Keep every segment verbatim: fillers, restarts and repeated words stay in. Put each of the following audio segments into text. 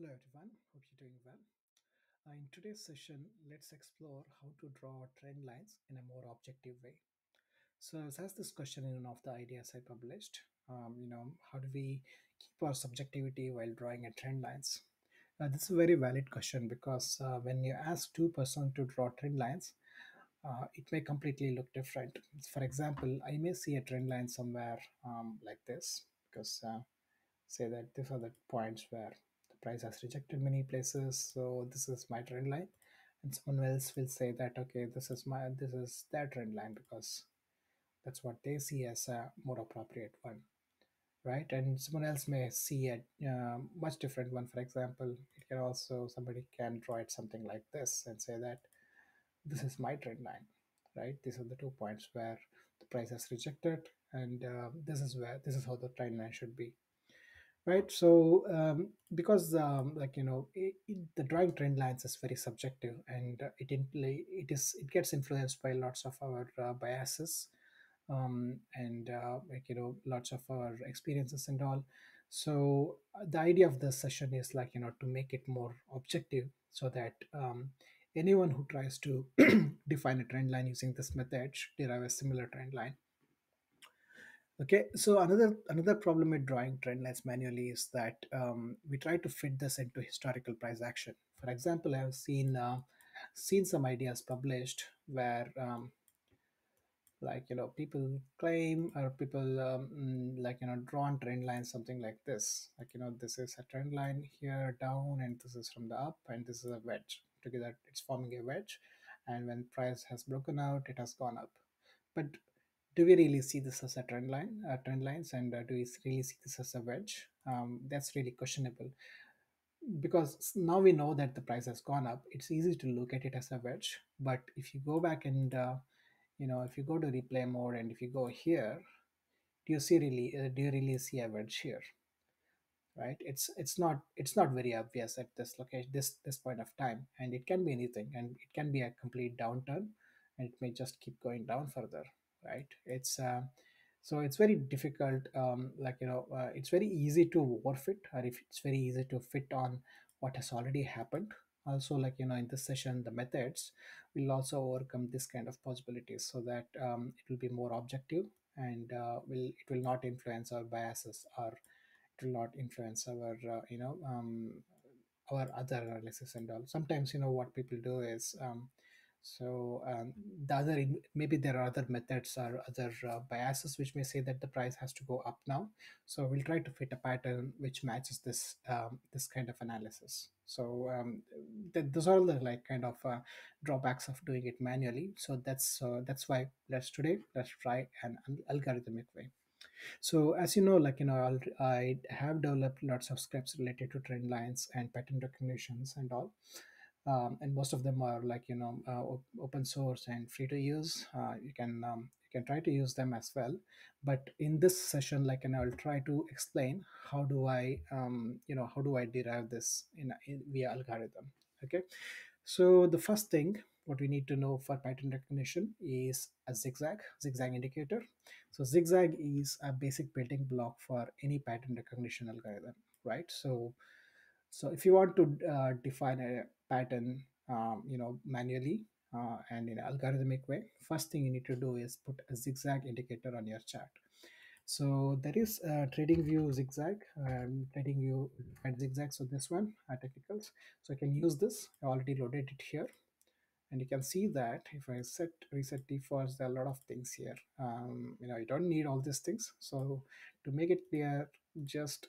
Hello everyone, hope you're doing well. Uh, in today's session, let's explore how to draw trend lines in a more objective way. So I was asked this question in one of the ideas I published. Um, you know, how do we keep our subjectivity while drawing a trend lines? Uh, this is a very valid question because uh, when you ask two persons to draw trend lines, uh, it may completely look different. For example, I may see a trend line somewhere um, like this because uh, say that these are the points where the price has rejected many places, so this is my trend line, and someone else will say that okay, this is my this is their trend line because that's what they see as a more appropriate one, right? And someone else may see a uh, much different one. For example, it can also somebody can draw it something like this and say that this is my trend line, right? These are the two points where the price has rejected, and uh, this is where this is how the trend line should be. Right, so um, because um, like you know, it, it, the drawing trend lines is very subjective, and uh, it it is it gets influenced by lots of our uh, biases, um, and uh, like you know, lots of our experiences and all. So uh, the idea of this session is like you know to make it more objective, so that um, anyone who tries to define a trend line using this method should derive a similar trend line. Okay, so another another problem with drawing trend lines manually is that um, we try to fit this into historical price action. For example, I have seen uh, seen some ideas published where, um, like you know, people claim or people um, like you know drawn trend lines something like this. Like you know, this is a trend line here down, and this is from the up, and this is a wedge. Together, it's forming a wedge, and when price has broken out, it has gone up, but do we really see this as a trend line, uh, trend lines, and uh, do we really see this as a wedge? Um, that's really questionable, because now we know that the price has gone up. It's easy to look at it as a wedge, but if you go back and uh, you know, if you go to replay mode and if you go here, do you see really? Uh, do you really see a wedge here? Right? It's it's not it's not very obvious at this location, this this point of time, and it can be anything, and it can be a complete downturn, and it may just keep going down further. Right, it's uh, so it's very difficult. Um, like you know, uh, it's very easy to overfit, or if it's very easy to fit on what has already happened. Also, like you know, in this session, the methods will also overcome this kind of possibilities, so that um, it will be more objective, and uh, will it will not influence our biases, or it will not influence our uh, you know um, our other analysis and all. Sometimes you know what people do is. Um, So um, the other maybe there are other methods or other uh, biases which may say that the price has to go up now. So we'll try to fit a pattern which matches this um, this kind of analysis. So um, th those are the like kind of uh, drawbacks of doing it manually. So that's uh, that's why let's today let's try an algorithmic way. So as you know, like you know, I'll, I have developed lots of scripts related to trend lines and pattern recognitions and all. Um, and most of them are like you know uh, open source and free to use. Uh, you can um, you can try to use them as well. But in this session, like and I'll try to explain how do I um, you know how do I derive this in, in via algorithm. Okay, so the first thing what we need to know for pattern recognition is a zigzag zigzag indicator. So zigzag is a basic building block for any pattern recognition algorithm, right? So so if you want to uh, define a pattern, um, you know, manually uh, and in an algorithmic way, first thing you need to do is put a zigzag indicator on your chart. So there is a Tradingview zigzag, um, Tradingview and zigzag. So this one, are technicals. So I can use this. I already loaded it here, and you can see that if I set reset defaults, there are a lot of things here. Um, you know, you don't need all these things. So to make it clear, just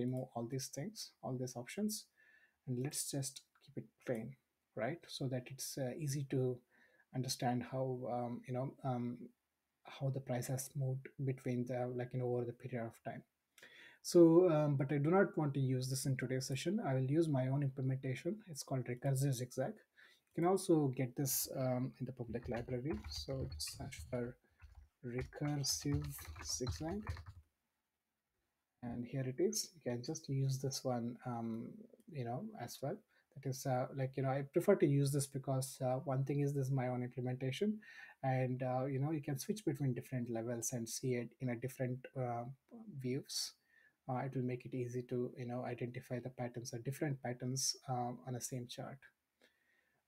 remove all these things, all these options, and let's just keep it plain, right? So that it's uh, easy to understand how um, you know um, how the price has moved between the like you know over the period of time. So, um, but I do not want to use this in today's session. I will use my own implementation. It's called recursive zigzag. You can also get this um, in the public library. So just search for recursive zigzag, and here it is. You can just use this one, um, you know, as well. That is uh, like you know I prefer to use this because uh, one thing is this is my own implementation, and uh, you know you can switch between different levels and see it in a different uh, views Uh, it will make it easy to, you know, identify the patterns or different patterns um, on the same chart,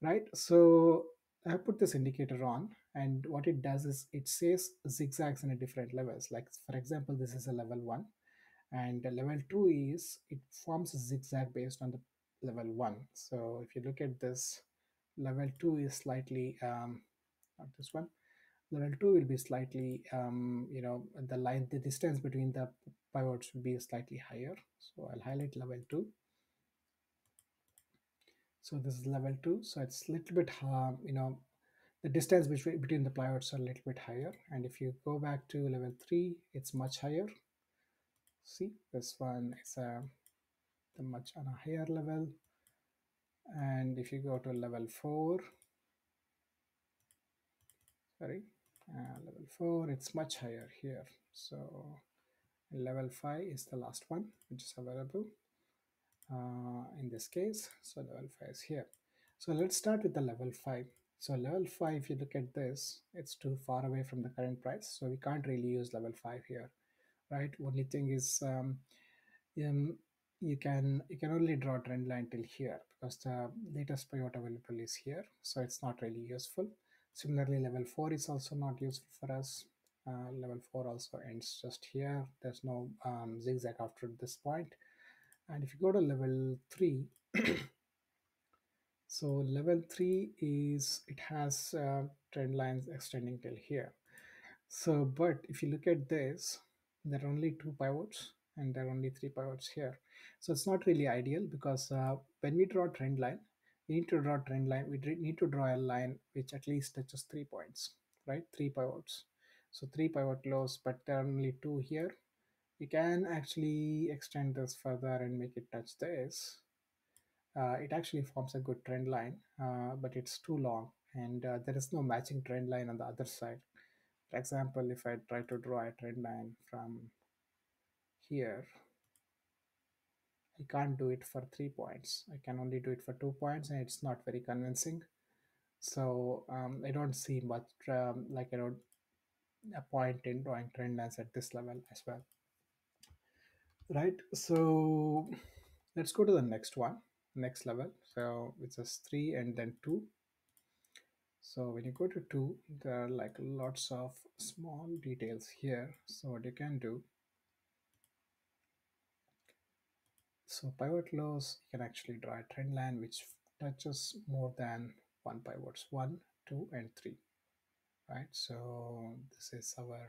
right? So I put this indicator on, and what it does is it says zigzags in a different levels. Like, for example, this is a level one, and the level two is it forms a zigzag based on the level one. So if you look at this, level two is slightly, um, not this one, level two will be slightly, um, you know, the line, the distance between the pivots will be slightly higher. So I'll highlight level two. So this is level two. So it's a little bit, uh, you know, the distance between the pivots are a little bit higher. And if you go back to level three, it's much higher. See, this one is a, the much on a higher level. And if you go to level four, sorry, uh, level four, it's much higher here. So level five is the last one, which is available uh, in this case. So level five is here. So let's start with the level five. So level five, if you look at this, it's too far away from the current price. So we can't really use level five here, right? Only thing is, um, um, you can you can only draw trend line till here because the latest pivot available is here. So it's not really useful. Similarly, level four is also not useful for us. Uh, level four also ends just here. There's no um, zigzag after this point. And if you go to level three, so level three is, it has uh, trend lines extending till here. So, but if you look at this, there are only two pivots and there are only three pivots here. So it's not really ideal because uh, when we draw trend line, we need to draw trend line. We need to draw a line which at least touches three points, right? Three pivots. So three pivot lows, but there are only two here. You can actually extend this further and make it touch this. Uh, it actually forms a good trend line, uh, but it's too long, and uh, there is no matching trend line on the other side. For example, if I try to draw a trend line from here, I can't do it for three points. I can only do it for two points, and it's not very convincing. So um, I don't see much, um, like I don't, a point in drawing trend lines at this level as well, right? So let's go to the next one, next level. So it's just three and then two. So when you go to two, there are like lots of small details here. So what you can do, so pivot lows, you can actually draw a trend line which touches more than one pivots, one, two, and three. Right, so this is our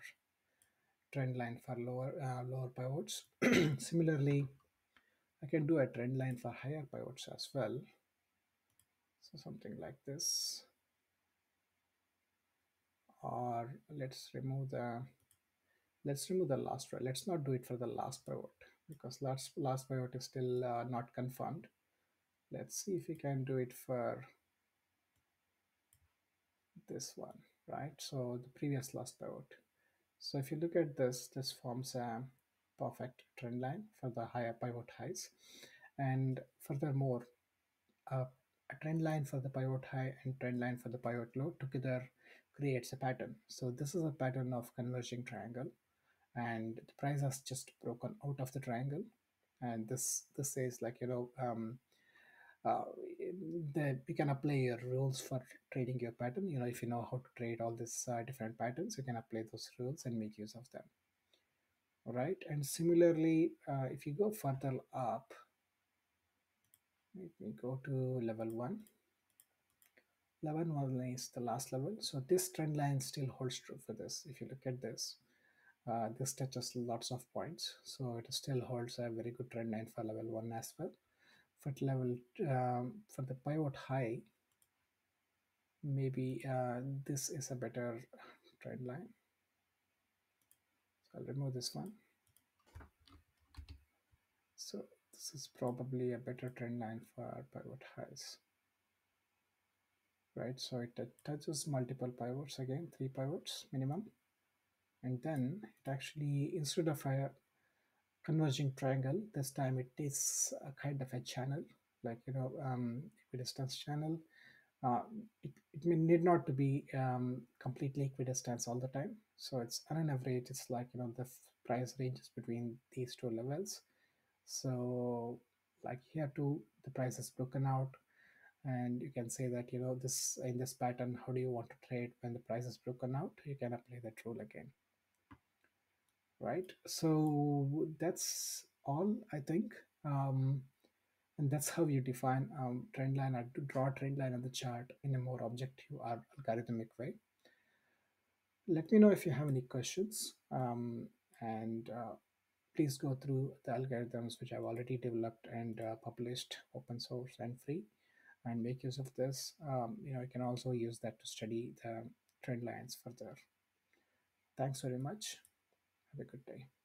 trend line for lower uh, lower pivots. Similarly, I can do a trend line for higher pivots as well. So something like this, or let's remove the let's remove the last. Let's not do it for the last pivot because last last pivot is still uh, not confirmed. Let's see if we can do it for this one. Right, so the previous last pivot. So if you look at this, this forms a perfect trend line for the higher pivot highs, and furthermore, uh, a trend line for the pivot high and trend line for the pivot low together creates a pattern. So this is a pattern of converging triangle, and the price has just broken out of the triangle, and this this says, like, you know, um, Uh, that you can apply your rules for trading your pattern. You know, if you know how to trade all these uh, different patterns, you can apply those rules and make use of them. All right, and similarly, uh, if you go further up, let me go to level one. Level one is the last level. So this trend line still holds true for this. If you look at this, uh, this touches lots of points. So it still holds a very good trend line for level one as well. For level um, for the pivot high, maybe uh, this is a better trend line. So I'll remove this one. So this is probably a better trend line for our pivot highs, right? So it touches multiple pivots again, three pivots minimum, and then it actually, instead of a converging triangle, this time it is a kind of a channel, like, you know, um, equidistance channel. Uh, it, it may need not to be um, completely equidistance all the time. So it's on an average, it's like, you know, the price ranges between these two levels. So like here too, the price is broken out, and you can say that, you know, this in this pattern, how do you want to trade when the price is broken out? You can apply that rule again, right? So that's all, I think. Um, and that's how you define um, trend line, or to draw trend line on the chart in a more objective or algorithmic way. Let me know if you have any questions, um, and uh, please go through the algorithms which I've already developed and uh, published, open source and free, and make use of this. Um, you know, you can also use that to study the trend lines further. Thanks very much. Have a good day.